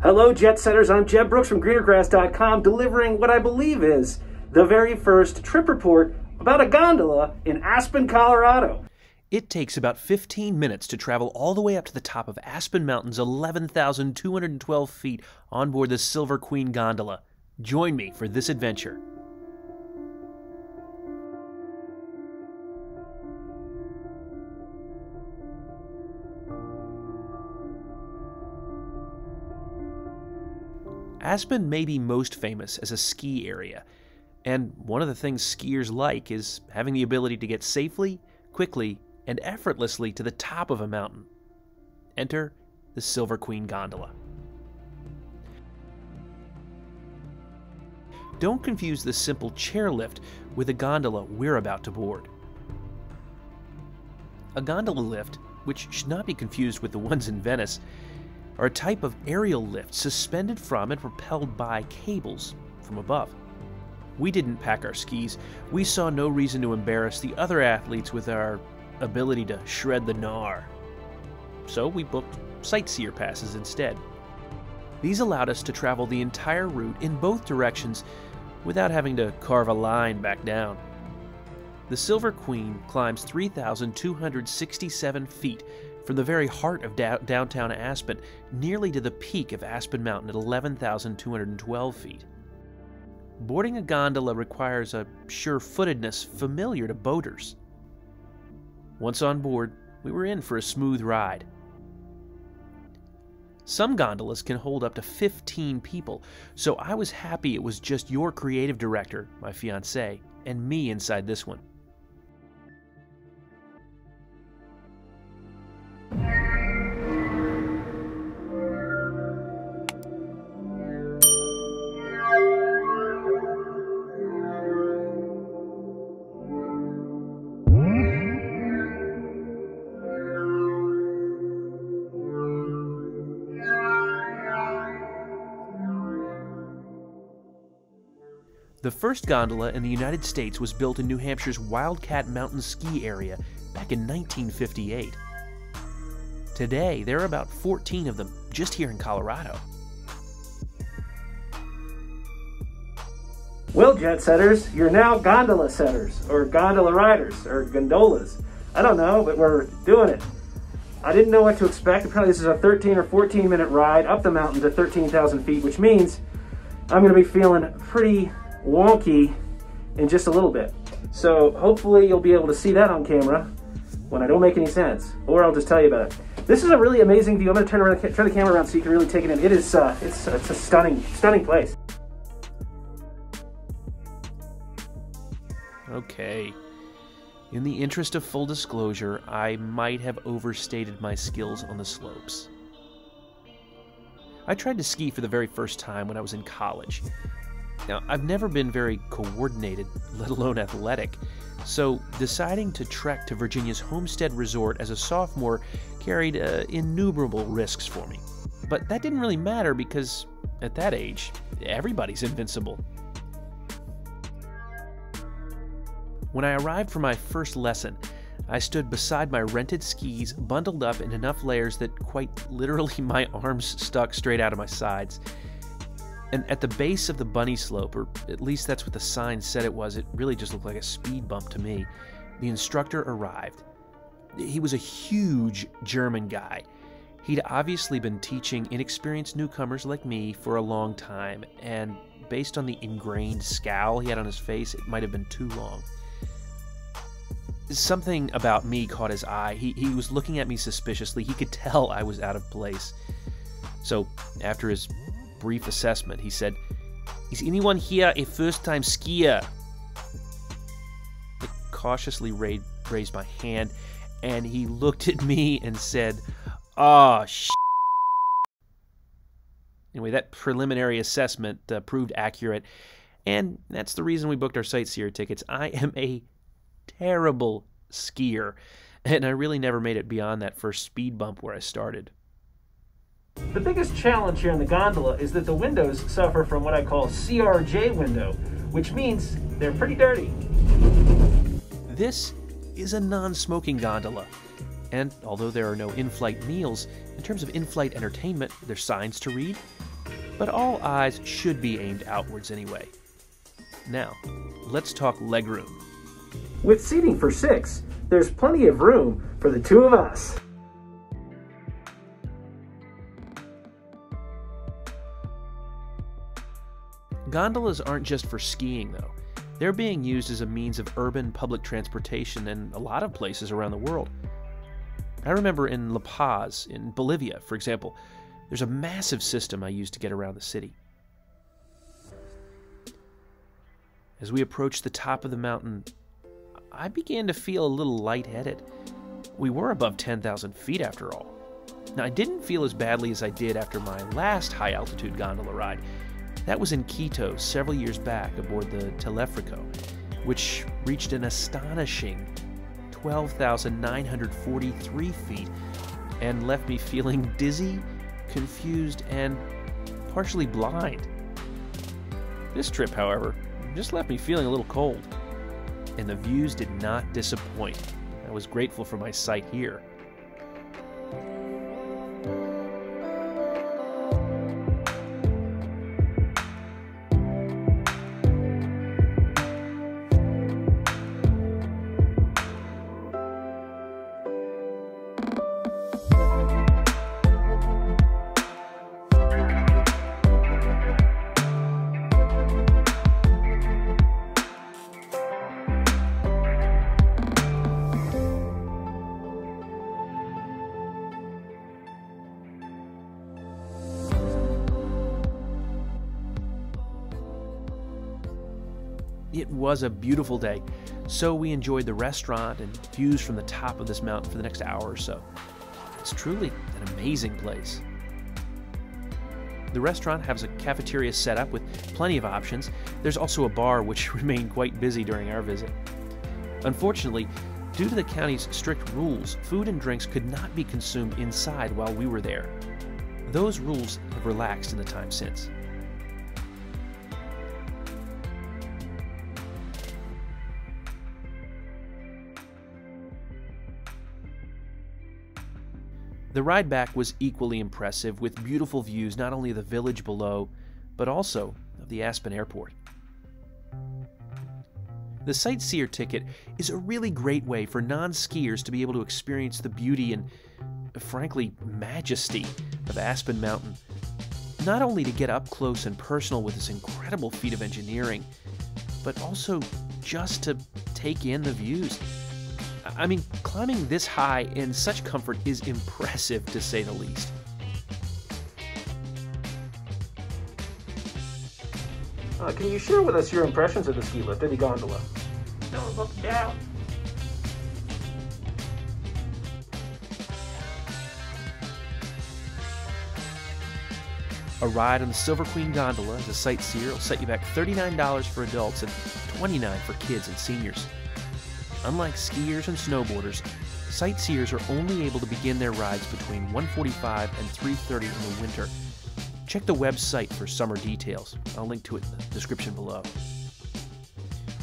Hello Jet Setters, I'm Jeb Brooks from GreenerGrass.com delivering what I believe is the very first trip report about a gondola in Aspen, Colorado. It takes about 15 minutes to travel all the way up to the top of Aspen Mountain's 11,212 feet on board the Silver Queen Gondola. Join me for this adventure. Aspen may be most famous as a ski area, and one of the things skiers like is having the ability to get safely, quickly, and effortlessly to the top of a mountain. Enter the Silver Queen Gondola. Don't confuse the simple chairlift with a gondola we're about to board. A gondola lift, which should not be confused with the ones in Venice, are a type of aerial lift suspended from and propelled by cables from above. We didn't pack our skis. We saw no reason to embarrass the other athletes with our ability to shred the gnar. So we booked sightseer passes instead. These allowed us to travel the entire route in both directions without having to carve a line back down. The Silver Queen climbs 3,267 feet from the very heart of downtown Aspen, nearly to the peak of Aspen Mountain at 11,212 feet. Boarding a gondola requires a sure-footedness familiar to boaters. Once on board, we were in for a smooth ride. Some gondolas can hold up to 15 people, so I was happy it was just your creative director, my fiancée, and me inside this one. The first gondola in the United States was built in New Hampshire's Wildcat Mountain ski area back in 1958. Today, there are about 14 of them just here in Colorado. Well, Jet Setters, you're now gondola setters, or gondola riders, or gondolas. I don't know, but we're doing it. I didn't know what to expect. Apparently this is a 13 or 14 minute ride up the mountain to 13,000 feet, which means I'm gonna be feeling pretty wonky in just a little bit. So hopefully you'll be able to see that on camera when I don't make any sense, or I'll just tell you about it. This is a really amazing view. I'm gonna turn the camera around so you can really take it in. It is, it's a stunning place. Okay, in the interest of full disclosure, I might have overstated my skills on the slopes. I tried to ski for the very first time when I was in college. Now, I've never been very coordinated, let alone athletic, so deciding to trek to Virginia's Homestead Resort as a sophomore carried innumerable risks for me. But that didn't really matter because, at that age, everybody's invincible. When I arrived for my first lesson, I stood beside my rented skis, bundled up in enough layers that quite literally my arms stuck straight out of my sides. And at the base of the bunny slope, or at least that's what the sign said it was, it really just looked like a speed bump to me, the instructor arrived. He was a huge German guy. He'd obviously been teaching inexperienced newcomers like me for a long time, and based on the ingrained scowl he had on his face, it might have been too long. Something about me caught his eye. He was looking at me suspiciously. He could tell I was out of place. So after his brief assessment, he said, "Is anyone here a first-time skier?" I cautiously raised my hand, and he looked at me and said, "Oh, sh**." Anyway, that preliminary assessment proved accurate, and that's the reason we booked our sightseer tickets. I am a terrible skier, and I really never made it beyond that first speed bump where I started. The biggest challenge here in the gondola is that the windows suffer from what I call CRJ window, which means they're pretty dirty. This is a non-smoking gondola, and although there are no in-flight meals, in terms of in-flight entertainment, there's signs to read, but all eyes should be aimed outwards anyway. Now, let's talk legroom. With seating for six, there's plenty of room for the two of us. Gondolas aren't just for skiing, though. They're being used as a means of urban public transportation in a lot of places around the world. I remember in La Paz, in Bolivia, for example, there's a massive system I used to get around the city. As we approached the top of the mountain, I began to feel a little lightheaded. We were above 10,000 feet after all. Now, I didn't feel as badly as I did after my last high-altitude gondola ride. That was in Quito several years back aboard the Teleférico, which reached an astonishing 12,943 feet and left me feeling dizzy, confused, and partially blind. This trip, however, just left me feeling a little cold, and the views did not disappoint. I was grateful for my sight here. It was a beautiful day, so we enjoyed the restaurant and views from the top of this mountain for the next hour or so. It's truly an amazing place. The restaurant has a cafeteria set up with plenty of options. There's also a bar which remained quite busy during our visit. Unfortunately, due to the county's strict rules, food and drinks could not be consumed inside while we were there. Those rules have relaxed in the time since. The ride back was equally impressive, with beautiful views not only of the village below, but also of the Aspen Airport. The sightseer ticket is a really great way for non-skiers to be able to experience the beauty and, frankly, majesty of Aspen Mountain. Not only to get up close and personal with this incredible feat of engineering, but also just to take in the views. I mean, climbing this high in such comfort is impressive, to say the least. Can you share with us your impressions of the ski lift and the gondola? Don't look down. A ride on the Silver Queen Gondola as a sightseer will set you back $39 for adults and $29 for kids and seniors. Unlike skiers and snowboarders, sightseers are only able to begin their rides between 1:45 and 3:30 in the winter. Check the website for summer details. I'll link to it in the description below.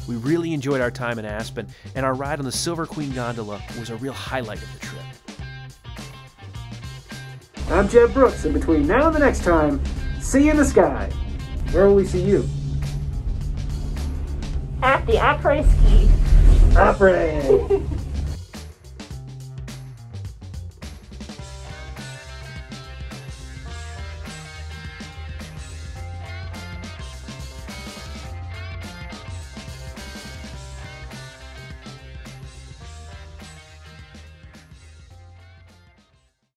We really enjoyed our time in Aspen, and our ride on the Silver Queen Gondola was a real highlight of the trip. I'm Jeb Brooks, and between now and the next time, see you in the sky. Where will we see you? At the Opry Ski. Opera!